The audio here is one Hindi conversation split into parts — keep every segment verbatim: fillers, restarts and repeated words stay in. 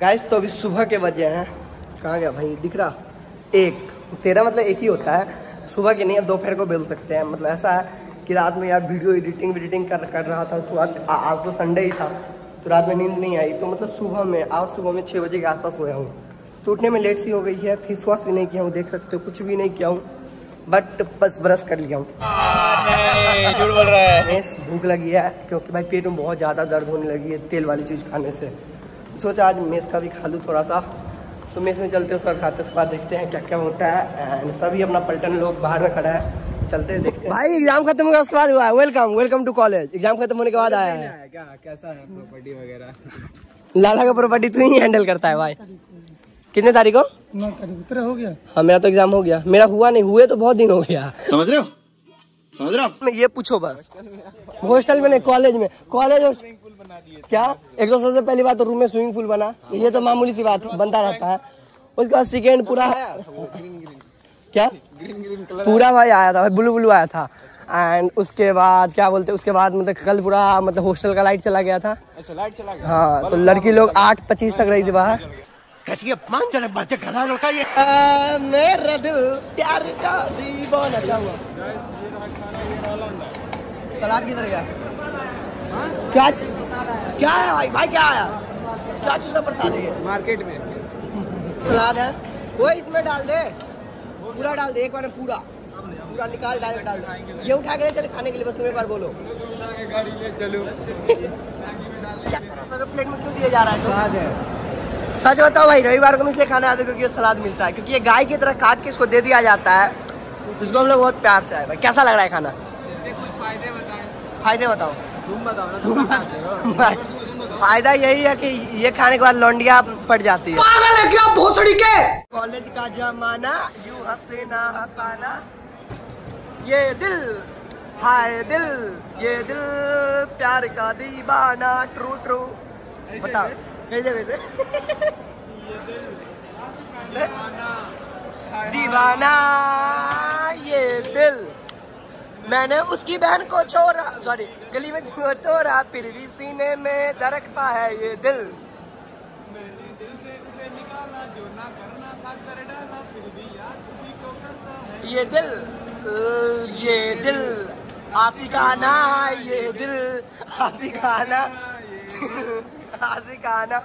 गाइस तो अभी सुबह के बजे हैं, कहाँ गया भाई दिख रहा, एक तेरह मतलब एक ही होता है सुबह के, नहीं अब दोपहर को बेल सकते हैं। मतलब ऐसा है कि रात में यार वीडियो एडिटिंग एडिटिंग कर कर रहा था, उसके बाद आज तो संडे ही था तो रात में नींद नहीं आई, तो मतलब सुबह में आज सुबह में छः बजे के आसपास सोया हूँ, तो उठने में लेट सी हो गई है। फेस वॉश भी नहीं किया हूँ, देख सकते हो कुछ भी नहीं किया हूँ, बट बस ब्रश कर लिया हूँ। भूख लगी है क्योंकि भाई पेट में बहुत ज़्यादा दर्द होने लगी है तेल वाली चीज़ खाने से, सोचा आज मेस का भी खा लूँ थोड़ा सा, तो मेस में चलते हैं उसका खाते उसके बाद देखते हैं क्या क्या होता है। एंड सभी अपना पलटन लोग बाहर में खड़ा है, चलते हैं देखते हैं। भाई एग्जाम खत्म होगा उसके बाद हुआ है, welcome welcome to college. Exam खत्म होने के बाद आया है क्या, कैसा है प्रॉपर्टी वगैरह? लाला का प्रॉपर्टी तू ही हैंडल करता है भाई। कितने तारीख को? नौ तारीख तेरा हो गया? हाँ मेरा तो एग्जाम हो गया, मेरा हुआ नहीं, हुए तो बहुत दिन हो गया, समझ रहे हो समझ रहे हो। ये पूछो बस, हॉस्टल में नहीं कॉलेज में, कॉलेज क्या एक दो साल से पहली बात तो रूम में स्विमिंग पूल बना, ये तो मामूली सी बात बनता रहता है। उसके बाद सेकेंड पूरा ग्रीन ग्रीन क्या ग्रीन ग्रीन कलर पूरा भाई आया था, भाई ब्लू ब्लू आया था। एंड उसके बाद क्या बोलते उसके बाद मतलब कल पूरा मतलब हॉस्टल का लाइट चला गया था। अच्छा लाइट चला गया? हाँ, तो लड़की लोग आठ पच्चीस तक रही थी बाहर। कैसी अपमानजनक बातें कर रहा लड़का ये। मेरा दिल प्यार का दीवाना हुआ। सलाद किधर गया? क्या क्या है भाई भाई क्या आया? क्या चीज का प्रसाद है? मार्केट में सलाद है, वो इसमें डाल दे पूरा, डाल दे एक बार पूरा पूरा निकाल डाल डाल दे, ये उठा के चले खाने के लिए, बस तुम एक बार बोलो गाड़ी ले चलो। प्लेट में क्यों दिया जा रहा है? सलाद है, सच बताओ भाई रविवार को हम इसलिए खाने आते हैं क्योंकि ये सलाद मिलता है, क्योंकि ये गाय की तरह काट के इसको दे दिया जाता है, इसको हम लोग बहुत प्यार से आए। भाई कैसा लग रहा है खाना? इसके कुछ फायदे बताएं। फायदे बताओ तुम बताओ ना तुम बताओ। फायदा यही है कि ये खाने के बाद लौंडिया पड़ जाती है। पागल है क्या भोसड़ी के? कॉलेज का जमाना यूं हंसे ना हंसाना, ये दिल हाय दिल ये दिल प्यार का दीवाना, ट्रू ट्रू बताओ कैसे कैसे दीवाना ये दिल, मैंने उसकी बहन को छोड़ा, सॉरी गली में तोड़ा, फिर भी सीने में धड़कता है ये दिल, मैंने दिल से उसे निकाला जो ना करना था कर डाला, फिर भी याद उसी को करता है ये दिल, ये दिल आशिकाना ये दिल आशिकाना आशिकाना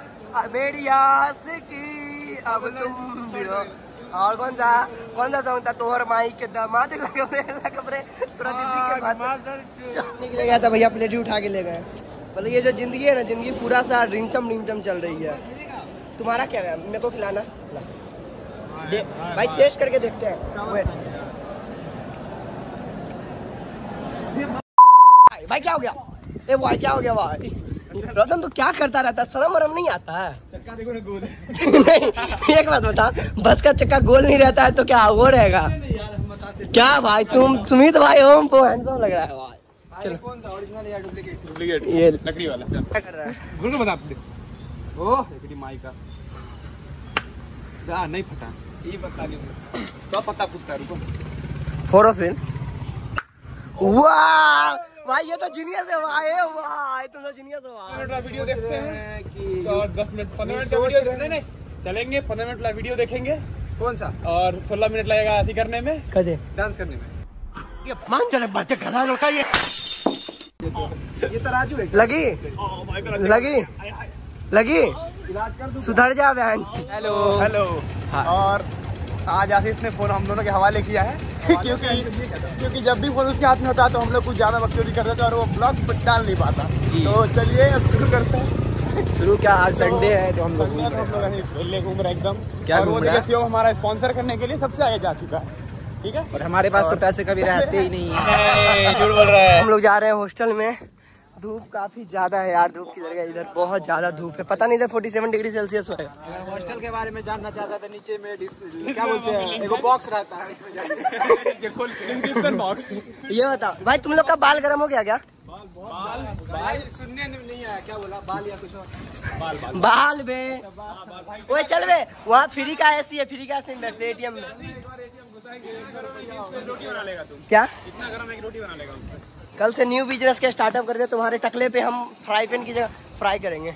मेरी आस की अब तुम मिलो। और कौन सा कौन सा सॉन्ग था? तोहर माई के दामाद लगे लगे तुरंत के बाद गया था भैया, प्लेट ही उठा के ले गए। मतलब ये जो जिंदगी है ना, जिंदगी पूरा सा रिमचम रिमचम चल रही है। तुम्हारा क्या है? मेरे को खिलाना भाई, टेस्ट करके देखते हैं। भाई क्या हो गया? ए भाई क्या हो गया भाई? रतन तो क्या करता रहता है, शर्म वरम नहीं आता है? चक्का देखो ना गोल नहीं, एक बात बता, बस का चक्का गोल नहीं रहता है तो क्या वो रहेगा? क्या भाई तुम सुमित भाई ओम को हैंडसम लग रहा है भाई। चलो कौन सा ओरिजिनल या डुप्लीकेट? डुप्लीकेट, ये लकड़ी वाला क्या कर रहा है? गुरु बता दे। ओह लकड़ी माई का दा नहीं पता, ये पता नहीं, सब पता पूछता रुको। फोरोफिन वाह भाई ये तो जीनियस है भाई, वाह तुम तो जीनियस हो। पंद्रह मिनट का वीडियो देखते हैं कि और दस मिनट पंद्रह मिनट का वीडियो देखते हैं, चलेंगे पंद्रह मिनट का वीडियो देखेंगे कौन सा, और सोलह मिनट लगेगा अभी करने में कदे डांस करने में। ये अपमानजनक बातें कर रहा है लड़का ये। ये तो राजू है। लगी लगी लगी सुधर जा बहन। Hello hello. और आज आशीष ने फोन हम दोनों के हवाले किया है क्योंकि क्योंकि जब भी फोन उसके हाथ में होता है तो हम लोग कुछ ज्यादा बकचोदी कर देते हैं और वो ब्लॉग डाल नहीं पाता। तो चलिए अब शुरू करते हैं। शुरू क्या, आज संडे है तो हम लोग खेलने घूम रहे एकदम, क्या वो देखिए हमारा स्पॉन्सर करने के लिए सबसे आगे जा चुका है, ठीक है, और हमारे पास तो पैसे कभी रहते ही नहीं है। हम लोग जा रहे हैं हॉस्टल में, धूप काफी ज्यादा है यार, धूप किधर गया, इधर बहुत ज्यादा धूप है, पता नहीं इधर सैंतालीस डिग्री सेल्सियस हो है। हॉस्टल के बारे में जानना चाहता था, नीचे में क्या बोलते हैं एक बॉक्स रहता है इसमें बॉक्स। ये बताओ भाई तुम लोग का बाल गर्म हो गया क्या? बाल बाल भाई सुनने नहीं आया क्या बोला, बाल या कुछ और? बाल बे वो चल बे, वहाँ फ्री का एसी है, फ्री का एसी में बैठते एटीएम में। क्या इतना गर्म है कि रोटी बना लेगा? कल से न्यू बिजनेस के स्टार्टअप करते, तुम्हारे टकले पे हम फ्राई पैन की जगह फ्राई करेंगे।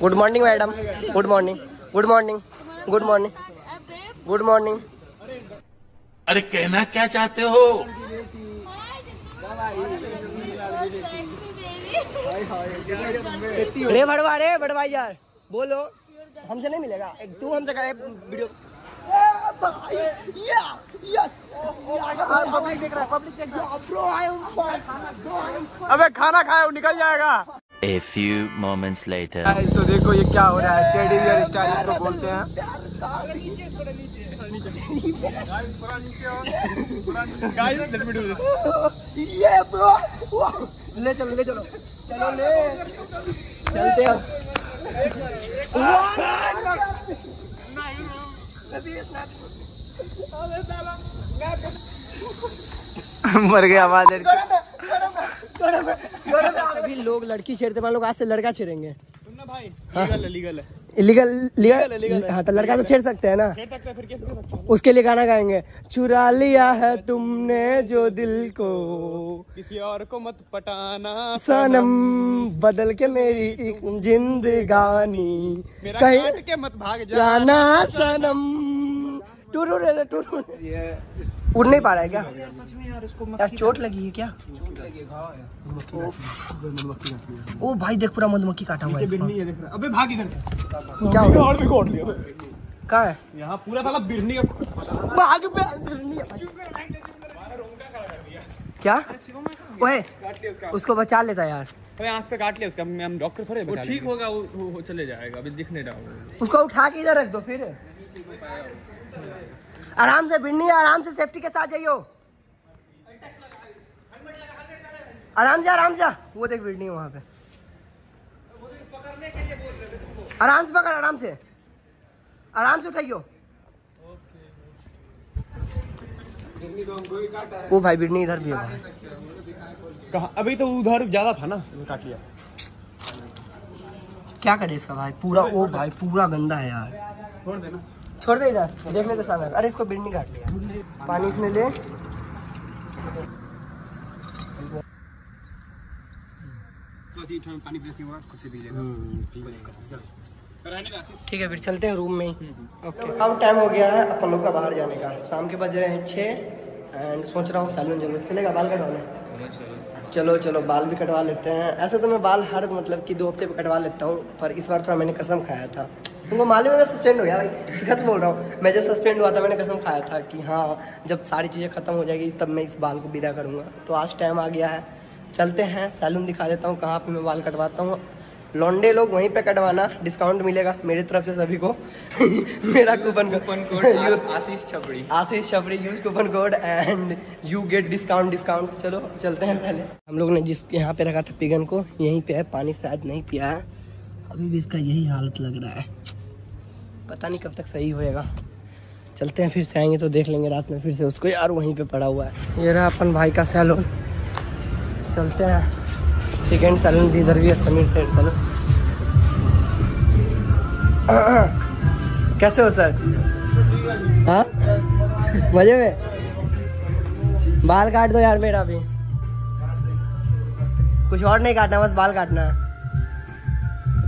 Good morning madam, good morning, good morning, good morning, good morning. अरे कहना क्या चाहते हो? अरे बड़वा, अरे बड़वा यार बोलो, हमसे नहीं मिलेगा। तू हमसे कहे वीडियो पब्लिक देख रहा है, पब्लिक देख रहा है। अबे खाना खाए निकल जाएगा। A few moments later. तो देखो ये क्या हो रहा है, टेडी बियर स्टाइल इसको बोलते हैं। ले चलो, ले चलो, चलो ले चलते हैं। मर गया आवाज। अभी लोग लड़की छेड़ते, मान लोग आज से लड़का छेड़ेंगे ना भाई। लीगल लीगल है, इलीगल लीगल। हाँ तो लड़का तो छेड़ सकते हैं ना, छेड़ सकते हैं, फिर कैसे कर सकते हैं? उसके लिए गाना गाएंगे, चुरा लिया है तुमने जो दिल को, किसी और को मत पटाना सनम, बदल के मेरी एक जिंदगानी, कहीं के मत भाग जाना सनम। टूर उड़ नहीं पा रहा है क्या यार? इसको यार चोट लगी है क्या? चोट लगी है, घाव है। ओफ, ओ भाई देख पूरा मधुमक्खी काटा हुआ है इसको। अबे भाग इधर से, क्या हो और भी कोट लिया कहां है? यहां पूरा साला बिरनी का भाग पे बिरनी है। हमारा रोंगटा खड़ा कर दिया क्या? ओए काट लिया उसका, उसको बचा लेता यार। अबे आंख पे काट लिया उसका, हम डॉक्टर थोड़े। वो ठीक होगा, वो चले जाएगा, अभी दिख नहीं रहा। उसको उठा के इधर रख दो, फिर आराम से भिड़नी है, आराम से सेफ्टी के साथ जाइयो, आराम से आराम से। वो देख भिड़नी है वहाँ पे, आराम से पकड़, आराम से आराम से उठाइयो। वो भाई भिड़नी इधर भी है कहाँ? अभी तो उधर ज्यादा था ना, काट लिया। क्या करे इसका भाई, पूरा वो भाई पूरा गंदा है यार। छोड़ देना, छोड़ दे इधर, देख लेते सामने। अरे इसको बिरनी काट लिया, पानी इसमें ले। ठीक है फिर चलते हैं रूम में। ओके अब टाइम हो गया है अपन लोग का बाहर जाने का। शाम के बज रहे हैं छः, एंड सोच रहा हूँ सैलून जरूर चलेगा बाल कटवाने। चलो चलो बाल भी कटवा लेते हैं। ऐसे तो मैं बाल हर मतलब कि दो हफ्ते पे कटवा लेता हूँ, पर इस बार थोड़ा मैंने कसम खाया था। तुमको मालूम है मैं सस्पेंड हो गया भाई, सच बोल रहा हूँ। मैं जब सस्पेंड हुआ था मैंने कसम खाया था कि हाँ जब सारी चीज़ें खत्म हो जाएगी तब मैं इस बाल को विदा करूँगा। तो आज टाइम आ गया है, चलते हैं सैलून दिखा देता हूँ कहाँ पे मैं बाल कटवाता हूँ। लॉन्डे लोग वहीं पे कटवाना, डिस्काउंट मिलेगा मेरी तरफ से सभी को। मेरा coupon code Ashish Chhapri, Ashish Chhapri use coupon code and you get discount discount. चलो चलते हैं। पहले हम लोग ने जिस यहाँ पे रखा था पिगन को, यहीं पे है, पानी शायद नहीं पिया है। अभी भी इसका यही हालत लग रहा है, पता नहीं कब तक सही होएगा। चलते हैं फिर से आएंगे तो देख लेंगे रात में फिर से उसको। यार वहीं पे पड़ा हुआ है। ये रहा अपन भाई का सैलून, चलते हैं। सेकेंड सैलून भी इधर भी है, समीर सेठ सैलून। कैसे हो सर? हाँ मजे में। बाल काट दो यार मेरा भी, कुछ और नहीं काटना, बस बाल काटना है।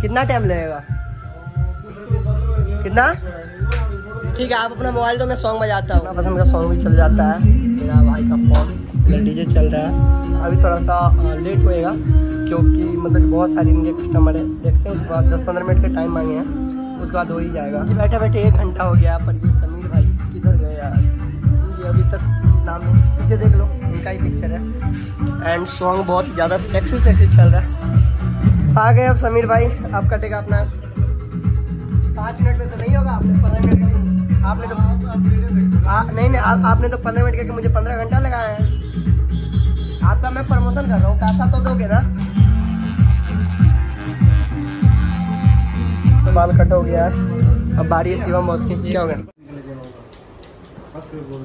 कितना टाइम लगेगा? कितना? ठीक है आप अपना मोबाइल दो, मैं सॉन्ग बजाता हूँ, पसंद का सॉन्ग भी चल जाता है। मेरा भाई का फोन डीजे चल रहा है, अभी थोड़ा सा लेट होएगा क्योंकि मतलब बहुत सारे इनके कस्टमर है। देखते हैं उसके बाद दस पंद्रह मिनट के टाइम मांगे हैं, उसके बाद हो ही जाएगा। बैठे बैठे एक घंटा हो गया। पर ये समीर भाई किधर गए यार? ये अभी तक नाम पीछे देख लो, इनका ही पिक्चर है। एंड सॉन्ग बहुत ज़्यादा सेक्सी सेक्सी चल रहा है। आ गए अब समीर भाई, आप कटेगा अपना। पाँच मिनट में तो नहीं होगा, आपने पंद्रह मिनट का। आपने तो आप, आप आ, नहीं नहीं आप, आपने तो पंद्रह मिनट करके मुझे पंद्रह घंटा लगाया है। आपका मैं प्रमोशन कर रहा हूँ, पैसा तो दोगे ना। तो बाल कट हो गया, अब बारी है शिवम बॉस की। क्या होगा?